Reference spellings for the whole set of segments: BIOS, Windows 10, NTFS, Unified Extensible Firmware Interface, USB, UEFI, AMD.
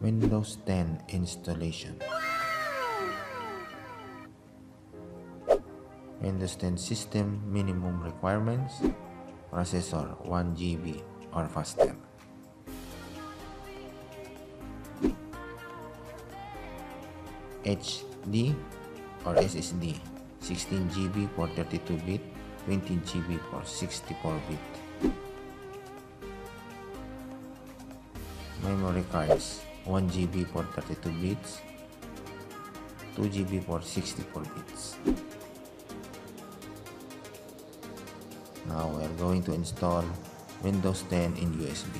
Windows 10 installation. Windows 10 system minimum requirements. Processor 1 GB or faster. HD or SSD 16 GB for 32-bit, 20 GB for 64-bit. Memory cards 1 GB for 32 bits, 2 GB for 64 bits. Now we are going to install Windows 10 in USB.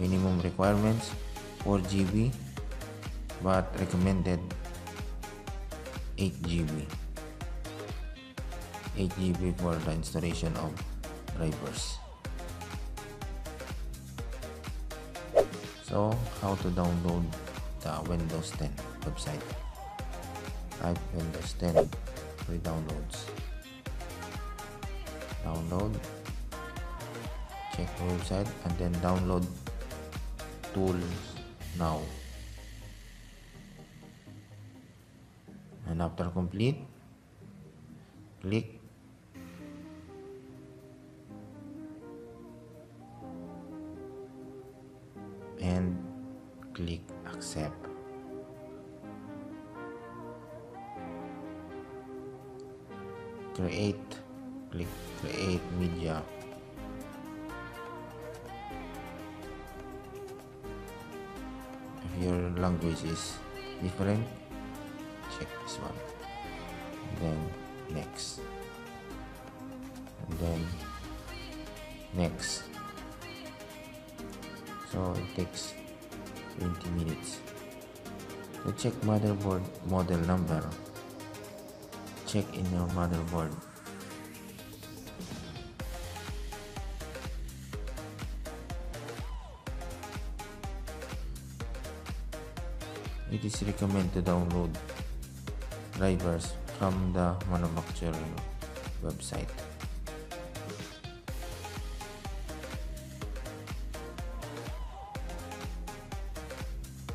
Minimum requirements 4 GB, but recommended 8 GB. 8 GB for the installation of drivers. So how to download the Windows 10 website? Type Windows 10 free downloads. Download. Check the website and then download tools now. And after complete, click and click accept. Create, click create media. If your language is different, check this one, then next, and then next. So it takes 20 minutes. To check motherboard model number, check in your motherboard. It is recommended to download drivers from the manufacturer website.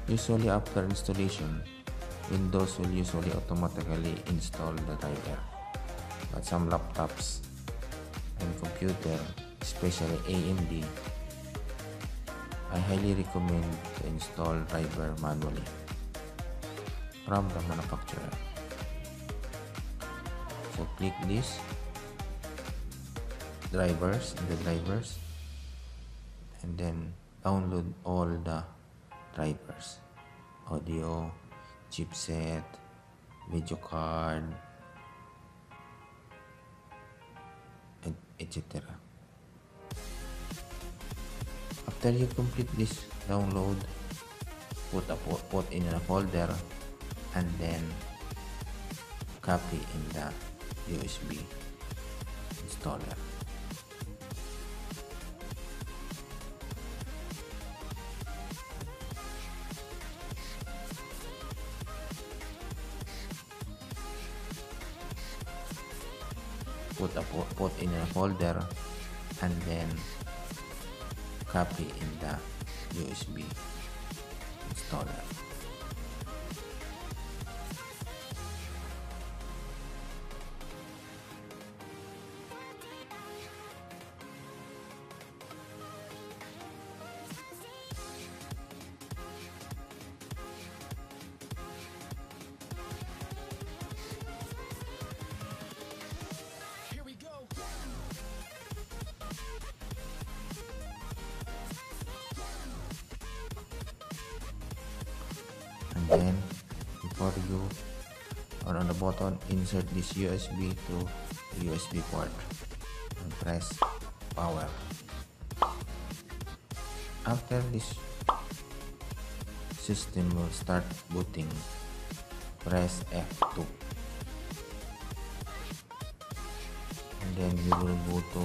Usually after installation, Windows will usually automatically install the driver. But some laptops and computer, especially AMD, I highly recommend to install driver manually from the manufacturer. So click this drivers and the drivers, and then download all the drivers: audio, chipset, video card, etc. After you complete this download, put in a folder and then copy in the USB installer. Put in a folder and then copy in the USB installer. Then before you or on the button, insert this USB to the USB port and press power. After this system will start booting, press F2, and then you will go to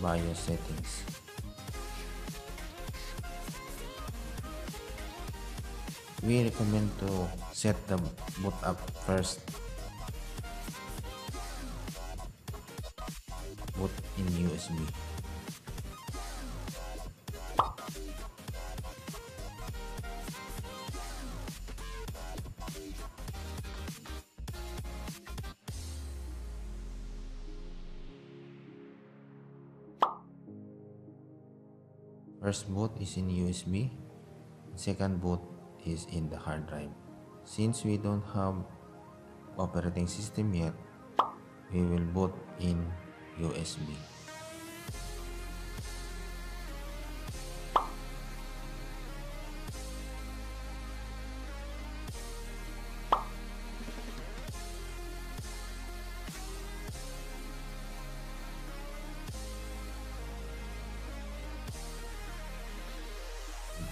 BIOS settings. We recommend to set the boot up first. Boot in USB. First boot is in USB, second boot is in the hard drive. Since we don't have operating system yet, we will boot in USB.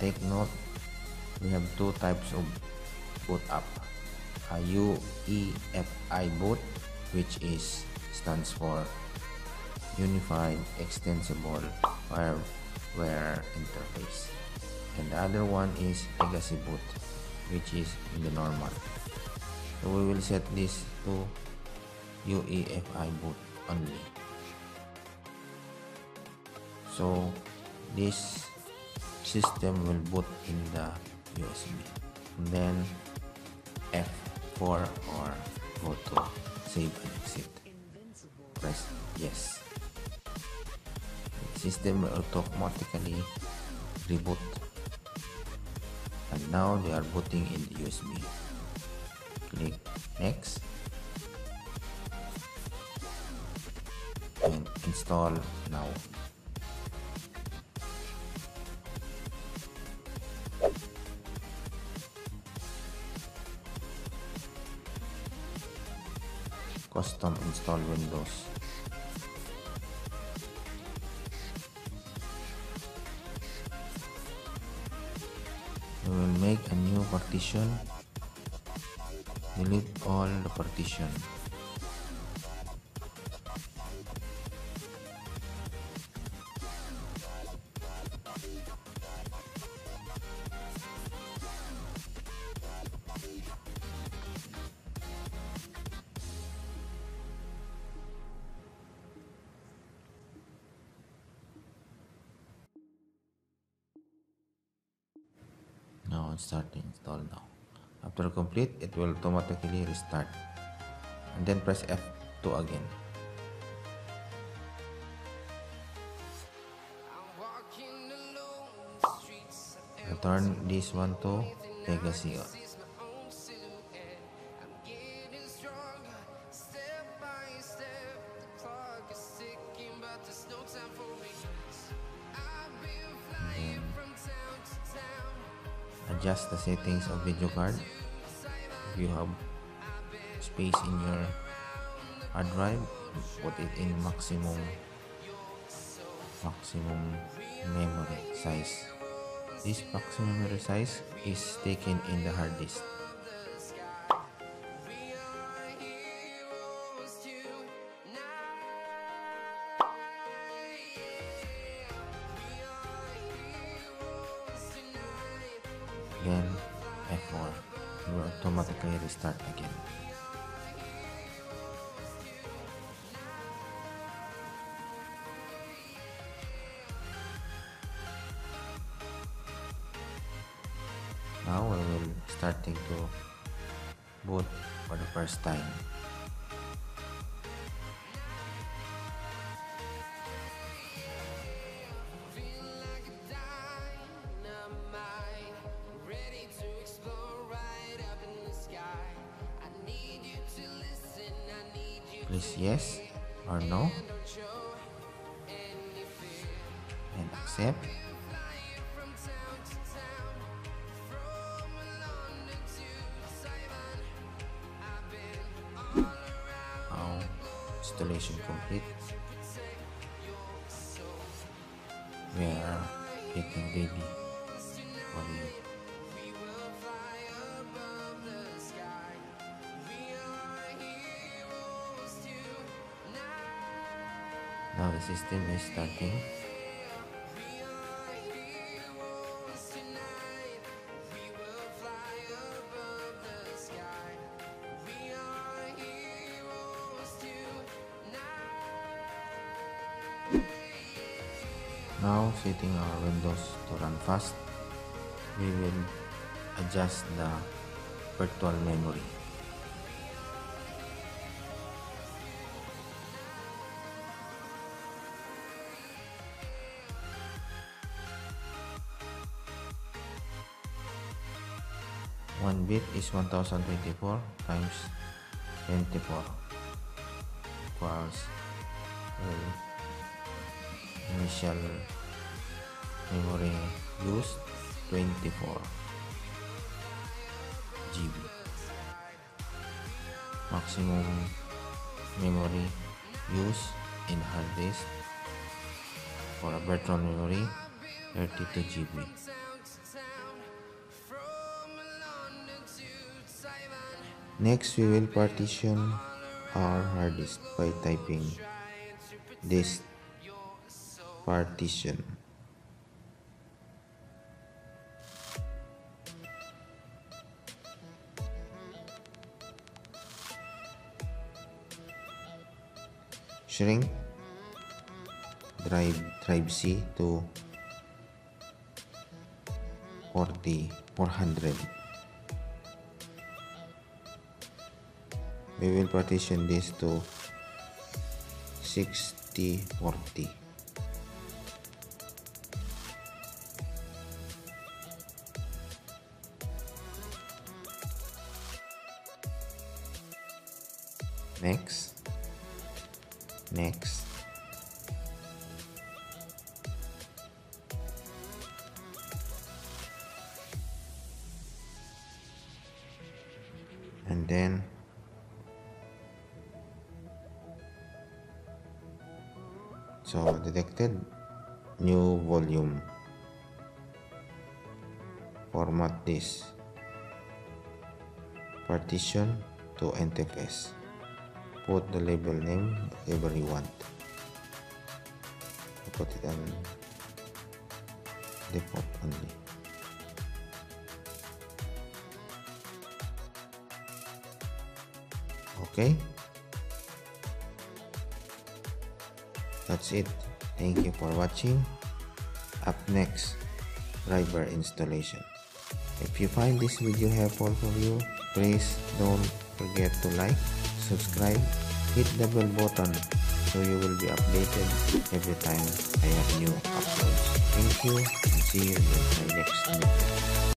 Take note, we have two types of boot up: a UEFI boot, which stands for Unified Extensible Firmware Interface, and the other one is legacy boot, which is in the normal. So we will set this to UEFI boot only. So this system will boot in the USB, and then F4 or go to save and exit. Press yes. The system will automatically reboot, and now they are booting in the USB. Click next and install now. Custom install Windows. We will make a new partition. Delete all the partition. Now start the install now. After complete, it will automatically restart, and then press F2 again. Return this one to legacy. Adjust the settings of video card. If you have space in your hard drive, put it in maximum memory size. This maximum memory size is taken in the hard disk. Then F4 will automatically restart again. Now we will starting to boot for the first time. Please yes or no, and accept. Now installation complete. We are getting ready for you. Now the system is starting. Now setting our Windows to run fast, we will adjust the virtual memory. 1 bit is 1024 times 24 equals initial memory used 24 GB, maximum memory used in hard disk for a virtual memory 32 GB. Next, we will partition our hard disk by typing disk partition. Shrink drive C to 400. We will partition this to 60/40. Next. And then so detected new volume. Format this partition to NTFS. Put the label name whatever you want. Put it on default only. Okay, that's it. Thank you for watching. Up next, driver installation. If you find this video helpful for you, please don't forget to like, subscribe, hit the bell button so you will be updated every time I have new uploads. Thank you and see you in my next video.